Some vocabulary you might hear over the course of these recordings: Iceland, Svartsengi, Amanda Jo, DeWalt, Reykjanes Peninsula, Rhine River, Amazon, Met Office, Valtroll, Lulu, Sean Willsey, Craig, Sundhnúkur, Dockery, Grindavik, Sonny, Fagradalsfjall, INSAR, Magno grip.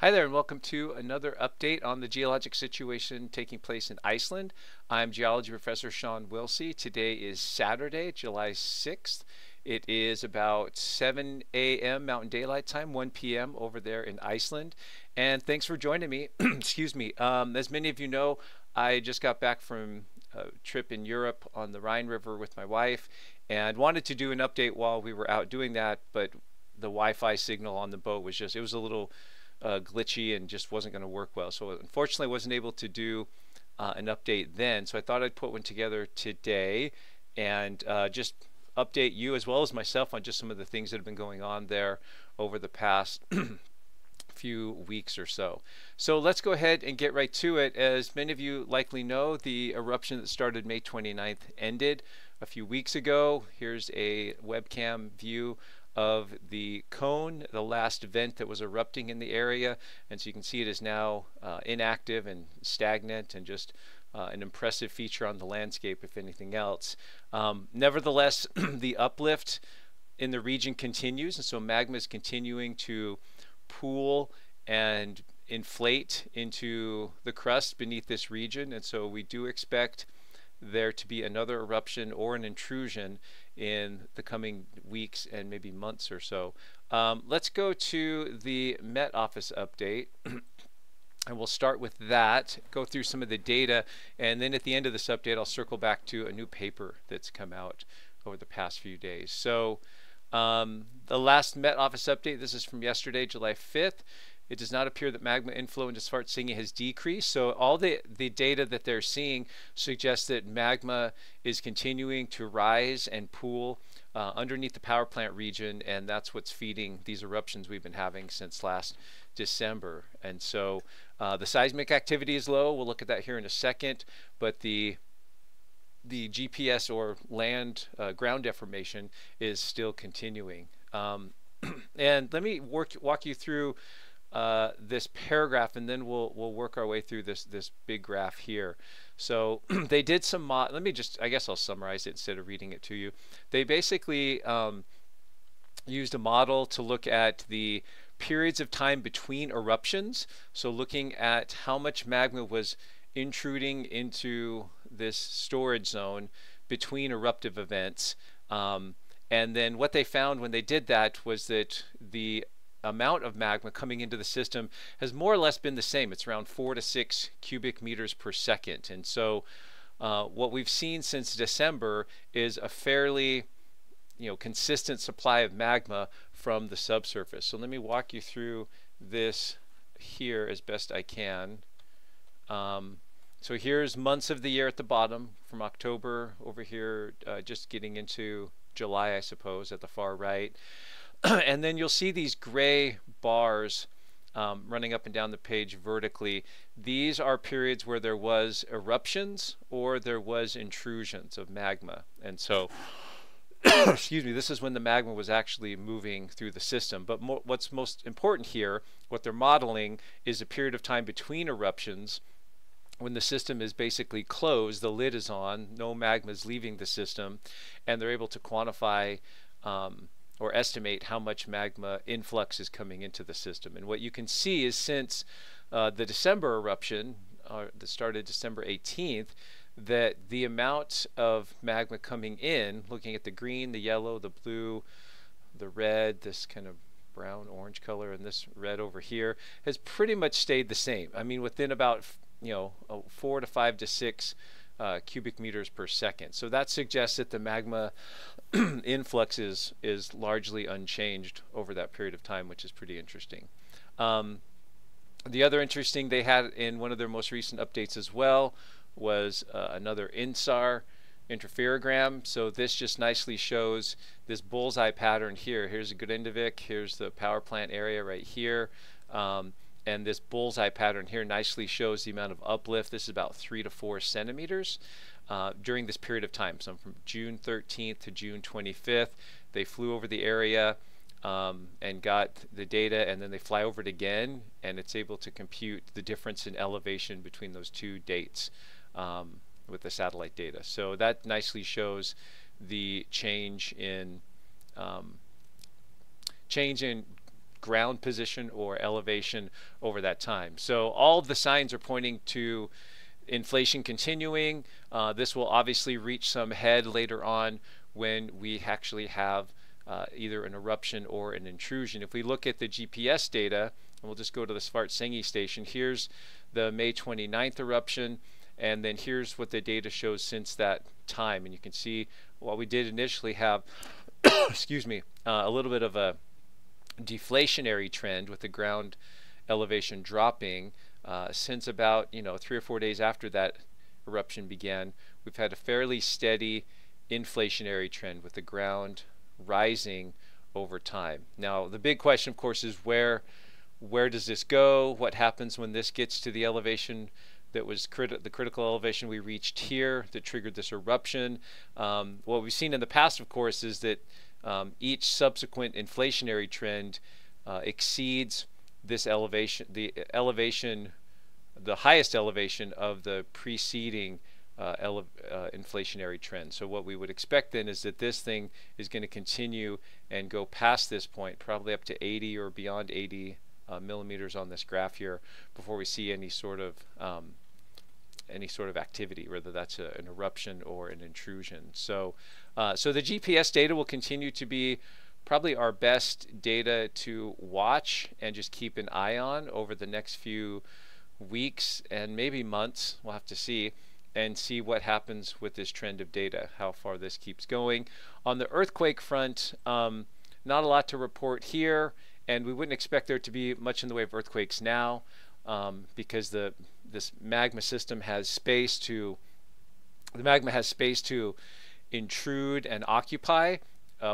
Hi there and welcome to another update on the geologic situation taking place in Iceland. I'm geology professor Sean Willsey. Today is Saturday, July 6th. It is about 7 a.m. Mountain Daylight Time, 1 p.m. over there in Iceland. And thanks for joining me. Excuse me. As many of you know, I just got back from a trip in Europe on the Rhine River with my wife and wanted to do an update while we were out doing that, but the Wi-Fi signal on the boat was just, it was a little glitchy and just wasn't going to work well, so unfortunately I wasn't able to do an update then. So I thought I'd put one together today and just update you as well as myself on just some of the things that have been going on there over the past few weeks or so. So let's go ahead and get right to it. As many of you likely know, the eruption that started May 29th ended a few weeks ago. Here's a webcam view of the cone, the last vent that was erupting in the area, and so you can see it is now inactive and stagnant and just an impressive feature on the landscape if anything else. Nevertheless, the uplift in the region continues, and so magma is continuing to pool and inflate into the crust beneath this region, and so we do expect there to be another eruption or an intrusion in the coming weeks and maybe months or so. Let's go to the Met Office update and we'll start with that, go through some of the data, and then at the end of this update I'll circle back to a new paper that's come out over the past few days. So the last Met Office update, this is from yesterday, July 5th. It does not appear that magma inflow into Svartsengi has decreased, so all the data that they're seeing suggests that magma is continuing to rise and pool underneath the power plant region, and that's what's feeding these eruptions we've been having since last December. And so the seismic activity is low. We'll look at that here in a second, but the GPS or land ground deformation is still continuing. And let me walk you through this paragraph, and then we'll work our way through this big graph here. So they did some let me just, I guess I'll summarize it instead of reading it to you. They basically used a model to look at the periods of time between eruptions, so looking at how much magma was intruding into this storage zone between eruptive events, and then what they found when they did that was that the amount of magma coming into the system has more or less been the same. It's around 4 to 6 cubic meters per second. And so what we've seen since December is a fairly, consistent supply of magma from the subsurface. So let me walk you through this here as best I can. So here's months of the year at the bottom, from October over here, just getting into July, I suppose, at the far right. And then you'll see these gray bars running up and down the page vertically. These are periods where there was eruptions or there was intrusions of magma. And so, excuse me, this is when the magma was actually moving through the system. But what's most important here, what they're modeling, is a period of time between eruptions when the system is basically closed, the lid is on, no magma is leaving the system, and they're able to quantify or estimate how much magma influx is coming into the system. And what you can see is since the December eruption that started December 18th, that the amount of magma coming in, looking at the green, the yellow, the blue, the red, this kind of brown orange color, and this red over here, has pretty much stayed the same. I mean, within about 4 to 5 to 6 cubic meters per second. So that suggests that the magma influx is largely unchanged over that period of time, which is pretty interesting. The other interesting they had in one of their most recent updates as well was another INSAR interferogram. So this just nicely shows this bullseye pattern here. Here's Grindavik, here's the power plant area right here. And this bullseye pattern here nicely shows the amount of uplift. This is about 3 to 4 centimeters during this period of time. So from June 13th to June 25th, they flew over the area and got the data, and then they fly over it again, and it's able to compute the difference in elevation between those two dates with the satellite data. So that nicely shows the change in ground position or elevation over that time. So all of the signs are pointing to inflation continuing. This will obviously reach some head later on when we actually have either an eruption or an intrusion. If we look at the GPS data, and we'll just go to the Svartsengi station, here's the May 29th eruption, and then here's what the data shows since that time. And you can see while we did initially have excuse me, a little bit of a deflationary trend with the ground elevation dropping, since about 3 or 4 days after that eruption began, we've had a fairly steady inflationary trend with the ground rising over time. Now the big question, of course, is where does this go? What happens when this gets to the elevation that was the critical elevation we reached here that triggered this eruption? What we've seen in the past, of course, is that each subsequent inflationary trend exceeds this elevation, the highest elevation of the preceding inflationary trend. So what we would expect then is that this thing is going to continue and go past this point, probably up to 80 or beyond 80 millimeters on this graph here, before we see any sort of activity, whether that's an eruption or an intrusion. So, so the GPS data will continue to be probably our best data to watch and just keep an eye on over the next few weeks and maybe months. We'll have to see and see what happens with this trend of data, how far this keeps going. On the earthquake front, not a lot to report here. And we wouldn't expect there to be much in the way of earthquakes now, because this magma system has space to, the magma has space to intrude and occupy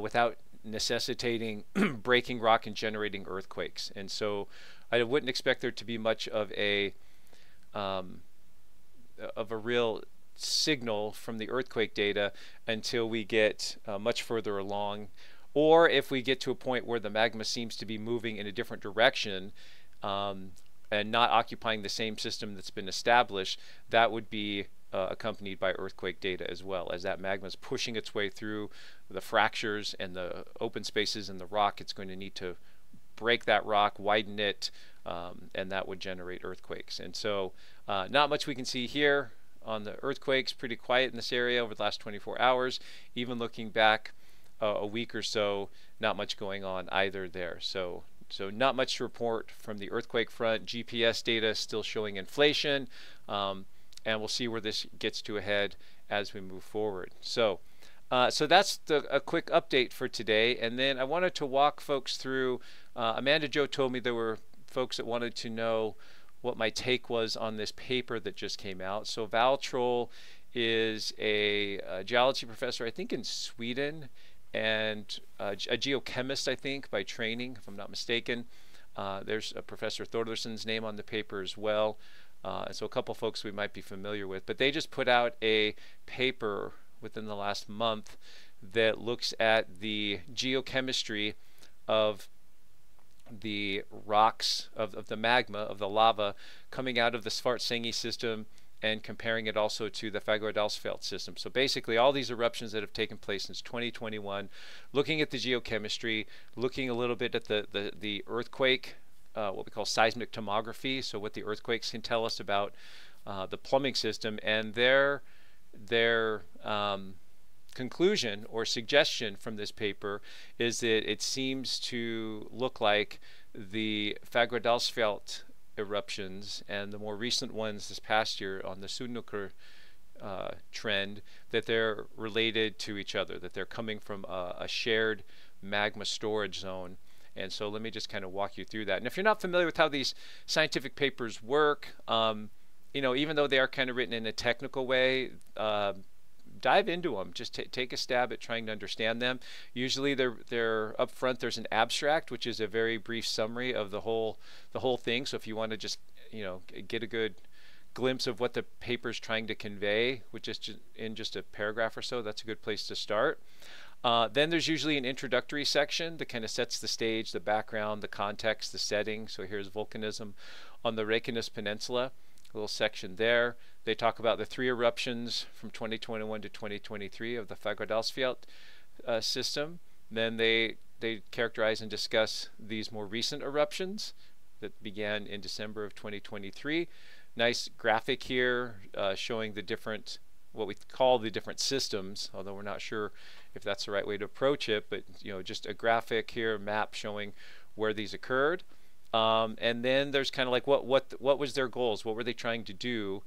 without necessitating breaking rock and generating earthquakes. And so I wouldn't expect there to be much of a real signal from the earthquake data until we get much further along, or if we get to a point where the magma seems to be moving in a different direction and not occupying the same system that's been established. That would be accompanied by earthquake data as well. As that magma is pushing its way through the fractures and the open spaces in the rock, it's going to need to break that rock, widen it, and that would generate earthquakes. And so not much we can see here on the earthquakes. Pretty quiet in this area over the last 24 hours. Even looking back a week or so, not much going on either there. So not much to report from the earthquake front. GPS data still showing inflation, and we'll see where this gets to a head as we move forward. So that's a quick update for today. And then I wanted to walk folks through, Amanda Jo told me there were folks that wanted to know what my take was on this paper that just came out. So Valtroll is a geology professor, I think in Sweden, and a geochemist, I think, by training, if I'm not mistaken. There's a Professor Thordarson's name on the paper as well, and so a couple folks we might be familiar with. But they just put out a paper within the last month that looks at the geochemistry of the rocks, of the magma, of the lava coming out of the Svartsengi system, and comparing it also to the Fagradalsfjall system. So basically all these eruptions that have taken place since 2021, looking at the geochemistry, looking a little bit at the earthquake, what we call seismic tomography, so what the earthquakes can tell us about the plumbing system, and their conclusion or suggestion from this paper is that it seems to look like the Fagradalsfjall eruptions and the more recent ones this past year on the Sundhnúkur trend, that they're related to each other, that they're coming from a shared magma storage zone. And so let me just kind of walk you through that. And if you're not familiar with how these scientific papers work, even though they are kind of written in a technical way, dive into them. Just take a stab at trying to understand them. Usually they're up front. There's an abstract, which is a very brief summary of the whole thing. So if you want to just get a good glimpse of what the paper's trying to convey, which is in just a paragraph or so, that's a good place to start. Then there's usually an introductory section that kind of sets the stage, the background, the context, the setting. So here's volcanism on the Reykjanes Peninsula. A little section there. They talk about the three eruptions from 2021 to 2023 of the Fagradalsfjall system. Then they they characterize and discuss these more recent eruptions that began in December of 2023. Nice graphic here showing the different, what we call the different systems, although we're not sure if that's the right way to approach it, but you know, just a graphic here, map showing where these occurred. And then there's kind of like what was their goals? What were they trying to do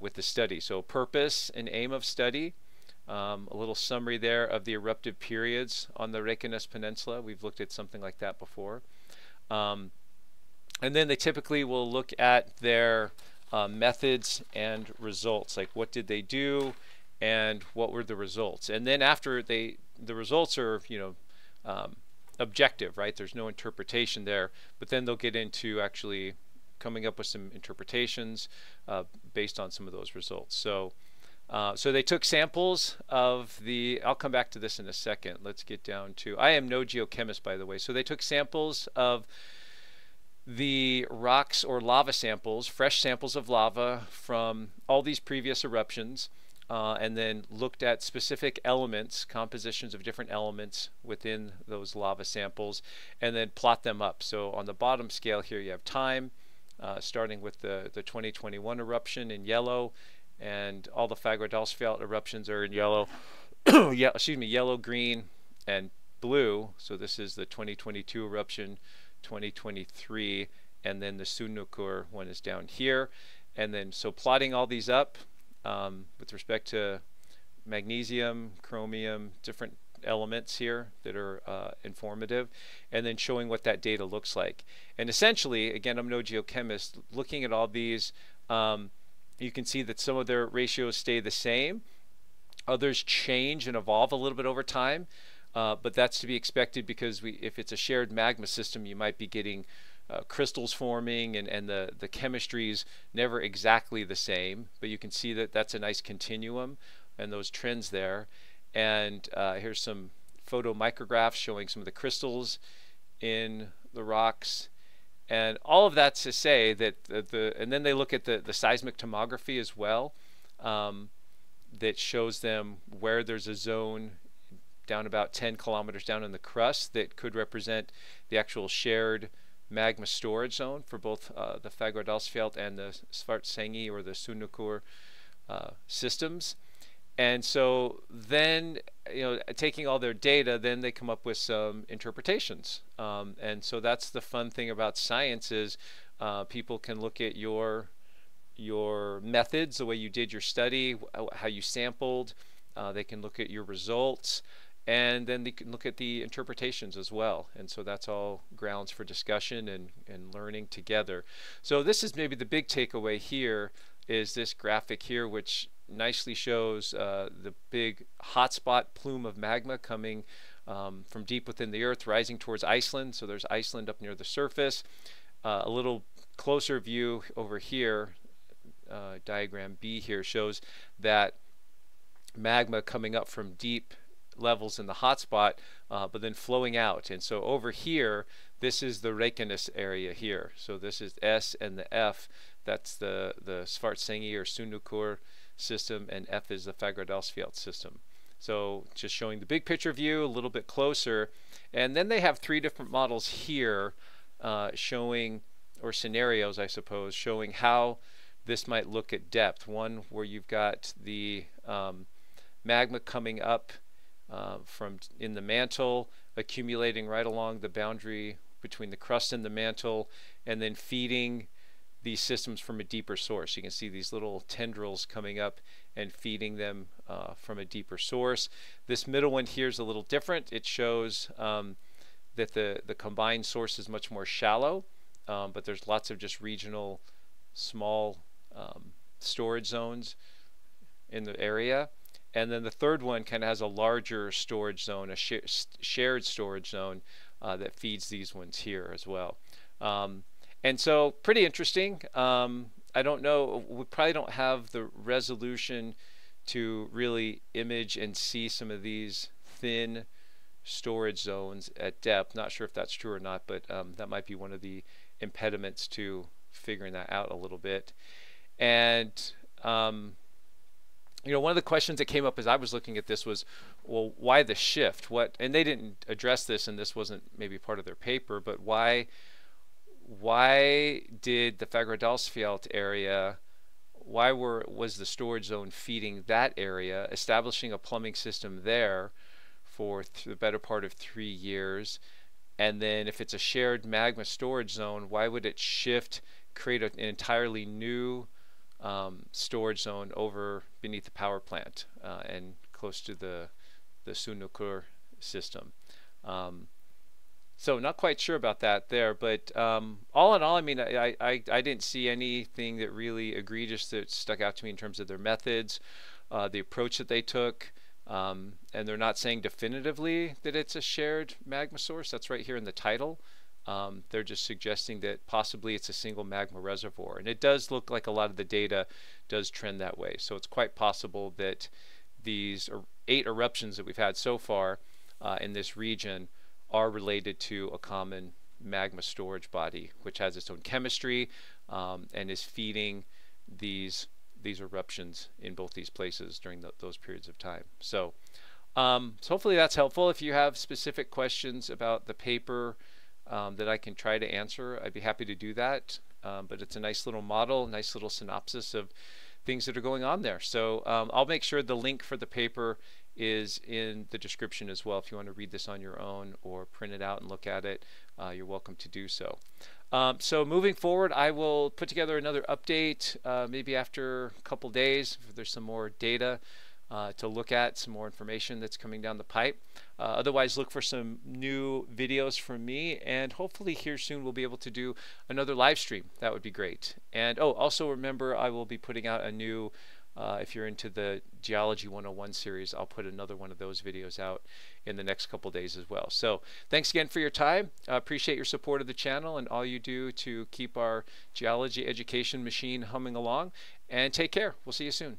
with the study? So purpose and aim of study. A little summary there of the eruptive periods on the Reykjanes Peninsula. We've looked at something like that before. And then they typically will look at their methods and results, like what did they do and what were the results. And then after they, the results are, you know, objective, right? There's no interpretation there, but then they'll get into actually coming up with some interpretations based on some of those results. So so they took samples of the, I'll come back to this in a second. Let's get down to, I am no geochemist, by the way. So they took samples of the rocks or lava samples, fresh samples of lava from all these previous eruptions, and then looked at specific elements, compositions of different elements within those lava samples, and then plot them up. So on the bottom scale here you have time, starting with the 2021 eruption in yellow, and all the Fagradalsfjall eruptions are in yellow, yeah, excuse me, yellow, green, and blue. So this is the 2022 eruption, 2023, and then the Sundhnúkur one is down here. And then so plotting all these up with respect to magnesium, chromium, different elements here that are informative, and then showing what that data looks like. And essentially, again, I'm no geochemist, looking at all these, you can see that some of their ratios stay the same, others change and evolve a little bit over time. But that's to be expected because if it's a shared magma system, you might be getting crystals forming and the chemistry is never exactly the same. But you can see that that's a nice continuum and those trends there. And here's some photomicrographs showing some of the crystals in the rocks. And all of that's to say that and then they look at the seismic tomography as well, that shows them where there's a zone down about 10 kilometers down in the crust that could represent the actual shared magma storage zone for both the Fagradalsfjall and the Svartsengi or the Sundhnúkur systems. And so then, you know, taking all their data, then they come up with some interpretations. And so that's the fun thing about science is people can look at your methods, the way you did your study, how you sampled. They can look at your results, and then they can look at the interpretations as well. And so that's all grounds for discussion and learning together. So this is maybe the big takeaway here is this graphic here, which nicely shows the big hotspot plume of magma coming from deep within the earth, rising towards Iceland. So there's Iceland up near the surface. A little closer view over here, diagram B here, shows that magma coming up from deep levels in the hotspot, but then flowing out. And so over here, this is the Reykjanes area here. So this is S and the F. That's the Svartsengi or Sundhnúkur system, and F is the Fagradalsfjall system. So just showing the big picture view a little bit closer. And then they have three different models here showing, or scenarios, I suppose, showing how this might look at depth. One where you've got the magma coming up from in the mantle, accumulating right along the boundary between the crust and the mantle, and then feeding these systems from a deeper source. You can see these little tendrils coming up and feeding them from a deeper source. This middle one here is a little different. It shows that the combined source is much more shallow, but there's lots of just regional small storage zones in the area. And then the third one kind of has a larger storage zone, a shared storage zone that feeds these ones here as well. And so pretty interesting. I don't know, we probably don't have the resolution to really image and see some of these thin storage zones at depth. Not sure if that's true or not, but that might be one of the impediments to figuring that out a little bit. And you know, one of the questions that came up as I was looking at this was, well, why the shift? What, and they didn't address this, and this wasn't maybe part of their paper, but why did the Fagradalsfjall area, was the storage zone feeding that area, establishing a plumbing system there for the better part of 3 years? And then if it's a shared magma storage zone, why would it shift, create an entirely new storage zone over beneath the power plant and close to the Sundhnúkur system? So not quite sure about that there, but all in all, I mean, I didn't see anything that really egregious that stuck out to me in terms of their methods, the approach that they took, and they're not saying definitively that it's a shared magma source. That's right here in the title. They're just suggesting that possibly it's a single magma reservoir, and it does look like a lot of the data does trend that way. So it's quite possible that these 8 eruptions that we've had so far in this region are related to a common magma storage body, which has its own chemistry and is feeding these eruptions in both these places during those periods of time. So, so hopefully that's helpful. If you have specific questions about the paper that I can try to answer, I'd be happy to do that. But it's a nice little model, nice little synopsis of things that are going on there. So I'll make sure the link for the paper is in the description as well. If you want to read this on your own or print it out and look at it, you're welcome to do so. So moving forward, I will put together another update maybe after a couple days if there's some more data to look at, some more information that's coming down the pipe. Otherwise, look for some new videos from me, and hopefully here soon we'll be able to do another live stream. That would be great. And oh, also remember, I will be putting out a new, if you're into the Geology 101 series, I'll put another one of those videos out in the next couple days as well. So thanks again for your time. I appreciate your support of the channel and all you do to keep our geology education machine humming along, and take care. We'll see you soon.